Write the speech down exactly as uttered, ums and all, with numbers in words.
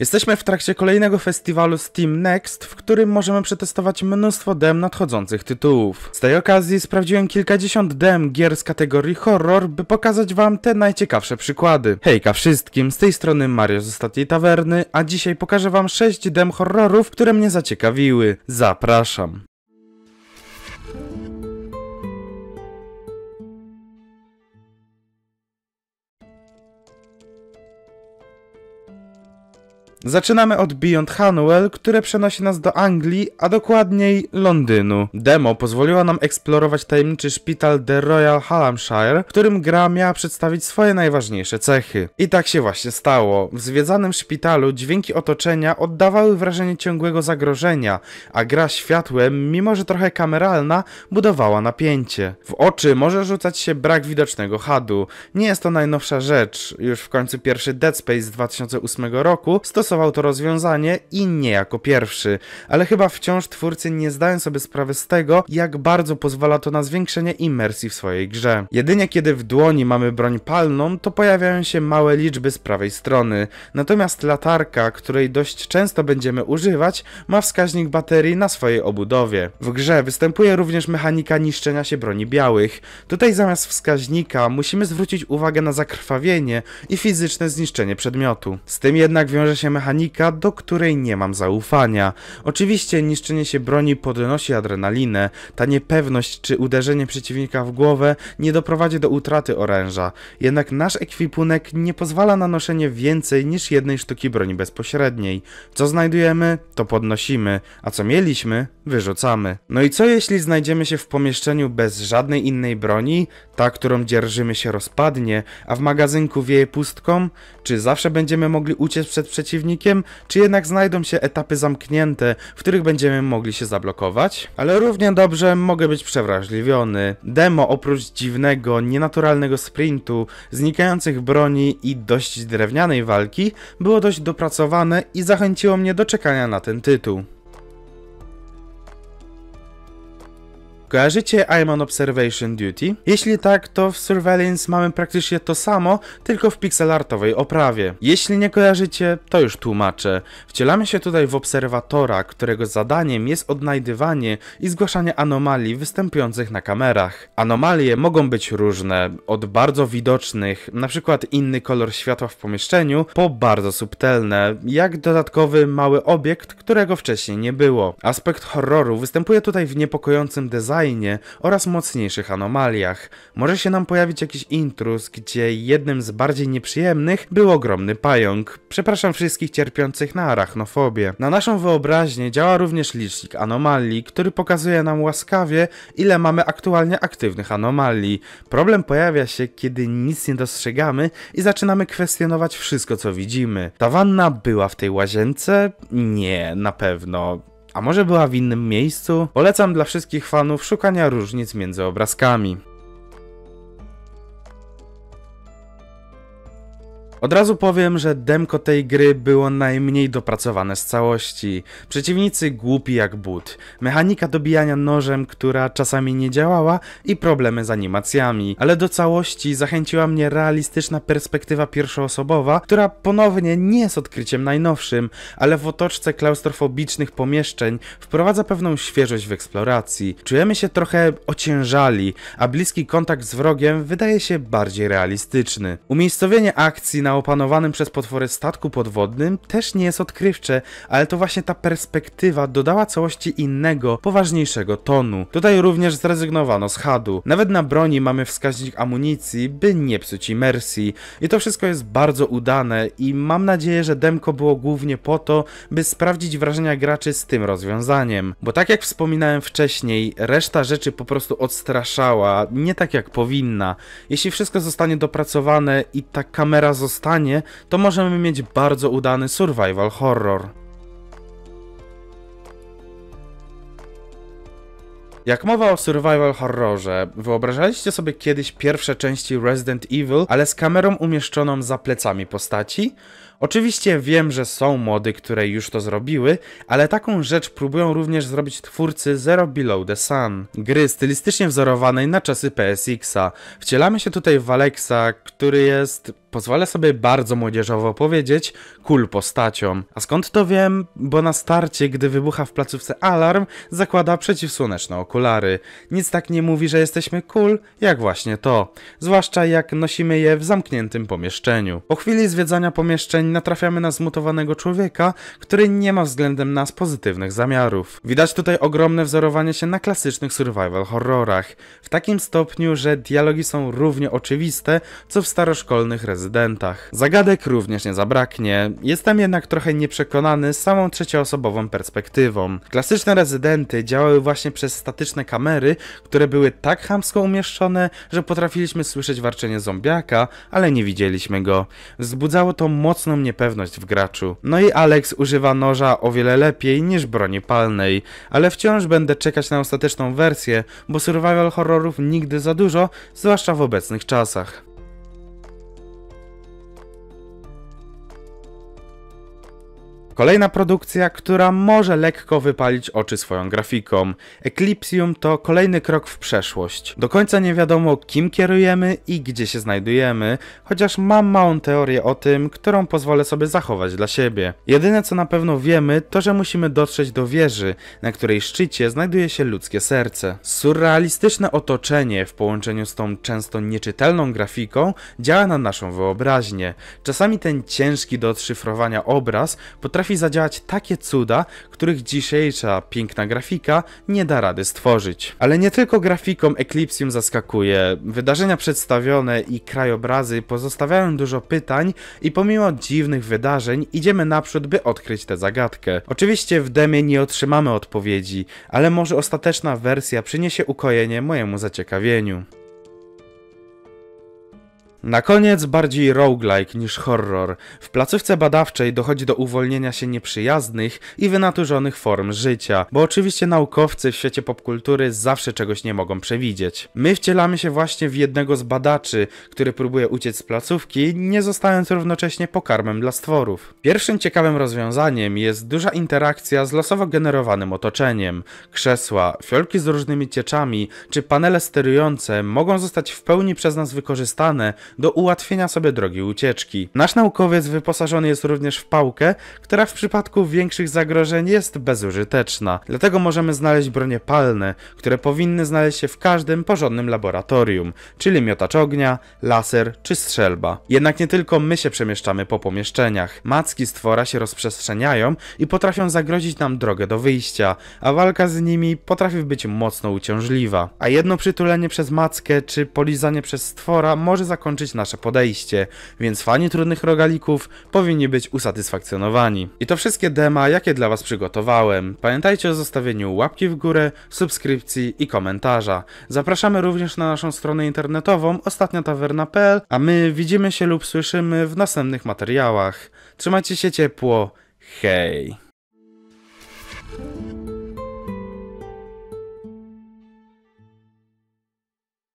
Jesteśmy w trakcie kolejnego festiwalu Steam Next, w którym możemy przetestować mnóstwo dem nadchodzących tytułów. Z tej okazji sprawdziłem kilkadziesiąt dem gier z kategorii horror, by pokazać wam te najciekawsze przykłady. Hejka wszystkim, z tej strony Mario z Ostatniej Tawerny, a dzisiaj pokażę wam sześć dem horrorów, które mnie zaciekawiły. Zapraszam. Zaczynamy od Beyond Hanwell, które przenosi nas do Anglii, a dokładniej Londynu. Demo pozwoliło nam eksplorować tajemniczy szpital The Royal Hallamshire, w którym gra miała przedstawić swoje najważniejsze cechy. I tak się właśnie stało. W zwiedzanym szpitalu dźwięki otoczenia oddawały wrażenie ciągłego zagrożenia, a gra światłem, mimo że trochę kameralna, budowała napięcie. W oczy może rzucać się brak widocznego H U D-u. Nie jest to najnowsza rzecz. Już w końcu pierwszy Dead Space z dwa tysiące ósmego roku stosował to rozwiązanie i nie jako pierwszy, ale chyba wciąż twórcy nie zdają sobie sprawy z tego, jak bardzo pozwala to na zwiększenie imersji w swojej grze. Jedynie kiedy w dłoni mamy broń palną, to pojawiają się małe liczby z prawej strony, natomiast latarka, której dość często będziemy używać, ma wskaźnik baterii na swojej obudowie. W grze występuje również mechanika niszczenia się broni białych. Tutaj zamiast wskaźnika musimy zwrócić uwagę na zakrwawienie i fizyczne zniszczenie przedmiotu. Z tym jednak wiąże się mechanika, do której nie mam zaufania. Oczywiście niszczenie się broni podnosi adrenalinę, ta niepewność czy uderzenie przeciwnika w głowę nie doprowadzi do utraty oręża, jednak nasz ekwipunek nie pozwala na noszenie więcej niż jednej sztuki broni bezpośredniej. Co znajdujemy, to podnosimy, a co mieliśmy, wyrzucamy. No i co jeśli znajdziemy się w pomieszczeniu bez żadnej innej broni? Ta, którą dzierżymy, się rozpadnie, a w magazynku wieje pustką? Czy zawsze będziemy mogli uciec przed przeciwnikiem? Czy jednak znajdą się etapy zamknięte, w których będziemy mogli się zablokować? Ale równie dobrze mogę być przewrażliwiony. Demo oprócz dziwnego, nienaturalnego sprintu, znikających broni i dość drewnianej walki było dość dopracowane i zachęciło mnie do czekania na ten tytuł. Kojarzycie I'm on Observation Duty? Jeśli tak, to w Surveillance mamy praktycznie to samo, tylko w pixelartowej oprawie. Jeśli nie kojarzycie, to już tłumaczę. Wcielamy się tutaj w obserwatora, którego zadaniem jest odnajdywanie i zgłaszanie anomalii występujących na kamerach. Anomalie mogą być różne, od bardzo widocznych, np. inny kolor światła w pomieszczeniu, po bardzo subtelne, jak dodatkowy mały obiekt, którego wcześniej nie było. Aspekt horroru występuje tutaj w niepokojącym designie oraz mocniejszych anomaliach. Może się nam pojawić jakiś intruz, gdzie jednym z bardziej nieprzyjemnych był ogromny pająk. Przepraszam wszystkich cierpiących na arachnofobię. Na naszą wyobraźnię działa również licznik anomalii, który pokazuje nam łaskawie, ile mamy aktualnie aktywnych anomalii. Problem pojawia się, kiedy nic nie dostrzegamy i zaczynamy kwestionować wszystko, co widzimy. Ta wanna była w tej łazience? Nie, na pewno. A może była w innym miejscu? Polecam dla wszystkich fanów szukania różnic między obrazkami. Od razu powiem, że demko tej gry było najmniej dopracowane z całości. Przeciwnicy głupi jak but, mechanika dobijania nożem, która czasami nie działała, i problemy z animacjami. Ale do całości zachęciła mnie realistyczna perspektywa pierwszoosobowa, która ponownie nie jest odkryciem najnowszym, ale w otoczce klaustrofobicznych pomieszczeń wprowadza pewną świeżość w eksploracji. Czujemy się trochę ociężali, a bliski kontakt z wrogiem wydaje się bardziej realistyczny. Umiejscowienie akcji na Na opanowanym przez potwory statku podwodnym też nie jest odkrywcze, ale to właśnie ta perspektywa dodała całości innego, poważniejszego tonu. Tutaj również zrezygnowano z H U D-u. Nawet na broni mamy wskaźnik amunicji, by nie psuć imersji. I to wszystko jest bardzo udane i mam nadzieję, że demko było głównie po to, by sprawdzić wrażenia graczy z tym rozwiązaniem. Bo tak jak wspominałem wcześniej, reszta rzeczy po prostu odstraszała, nie tak jak powinna. Jeśli wszystko zostanie dopracowane i ta kamera zostanie stanie, to możemy mieć bardzo udany survival horror. Jak mowa o survival horrorze, wyobrażaliście sobie kiedyś pierwsze części Resident Evil, ale z kamerą umieszczoną za plecami postaci? Oczywiście wiem, że są mody, które już to zrobiły, ale taką rzecz próbują również zrobić twórcy Zero Below the Sun, gry stylistycznie wzorowanej na czasy P S X a. Wcielamy się tutaj w Aleksa, który jest, pozwolę sobie bardzo młodzieżowo powiedzieć, cool postacią. A skąd to wiem? Bo na starcie, gdy wybucha w placówce alarm, zakłada przeciwsłoneczne okulary. Nic tak nie mówi, że jesteśmy cool, jak właśnie to. Zwłaszcza jak nosimy je w zamkniętym pomieszczeniu. Po chwili zwiedzania pomieszczeń natrafiamy na zmutowanego człowieka, który nie ma względem nas pozytywnych zamiarów. Widać tutaj ogromne wzorowanie się na klasycznych survival horrorach. W takim stopniu, że dialogi są równie oczywiste, co w staroszkolnych rezydentach. Zagadek również nie zabraknie. Jestem jednak trochę nieprzekonany samą trzecioosobową perspektywą. Klasyczne rezydenty działały właśnie przez statyczne kamery, które były tak chamsko umieszczone, że potrafiliśmy słyszeć warczenie zombiaka, ale nie widzieliśmy go. Wzbudzało to mocną niepewność w graczu. No i Alex używa noża o wiele lepiej niż broni palnej, ale wciąż będę czekać na ostateczną wersję, bo survival horrorów nigdy za dużo, zwłaszcza w obecnych czasach. Kolejna produkcja, która może lekko wypalić oczy swoją grafiką. Eclipsium to kolejny krok w przeszłość. Do końca nie wiadomo, kim kierujemy i gdzie się znajdujemy, chociaż mam małą teorię o tym, którą pozwolę sobie zachować dla siebie. Jedyne co na pewno wiemy, to że musimy dotrzeć do wieży, na której szczycie znajduje się ludzkie serce. Surrealistyczne otoczenie w połączeniu z tą często nieczytelną grafiką działa na naszą wyobraźnię. Czasami ten ciężki do odszyfrowania obraz potrafi zadziałać takie cuda, których dzisiejsza piękna grafika nie da rady stworzyć. Ale nie tylko grafiką Eclipsium zaskakuje. Wydarzenia przedstawione i krajobrazy pozostawiają dużo pytań i pomimo dziwnych wydarzeń idziemy naprzód, by odkryć tę zagadkę. Oczywiście w demie nie otrzymamy odpowiedzi, ale może ostateczna wersja przyniesie ukojenie mojemu zaciekawieniu. Na koniec bardziej roguelike niż horror. W placówce badawczej dochodzi do uwolnienia się nieprzyjaznych i wynaturzonych form życia, bo oczywiście naukowcy w świecie popkultury zawsze czegoś nie mogą przewidzieć. My wcielamy się właśnie w jednego z badaczy, który próbuje uciec z placówki, nie zostając równocześnie pokarmem dla stworów. Pierwszym ciekawym rozwiązaniem jest duża interakcja z losowo generowanym otoczeniem. Krzesła, fiolki z różnymi cieczami czy panele sterujące mogą zostać w pełni przez nas wykorzystane do ułatwienia sobie drogi ucieczki. Nasz naukowiec wyposażony jest również w pałkę, która w przypadku większych zagrożeń jest bezużyteczna. Dlatego możemy znaleźć bronie palne, które powinny znaleźć się w każdym porządnym laboratorium, czyli miotacz ognia, laser czy strzelba. Jednak nie tylko my się przemieszczamy po pomieszczeniach. Macki stwora się rozprzestrzeniają i potrafią zagrozić nam drogę do wyjścia, a walka z nimi potrafi być mocno uciążliwa. A jedno przytulenie przez mackę czy polizanie przez stwora może zakończyć nasze podejście, więc fani trudnych rogalików powinni być usatysfakcjonowani. I to wszystkie dema, jakie dla was przygotowałem. Pamiętajcie o zostawieniu łapki w górę, subskrypcji i komentarza. Zapraszamy również na naszą stronę internetową ostatnia tawerna kropka p l, a my widzimy się lub słyszymy w następnych materiałach. Trzymajcie się ciepło, hej!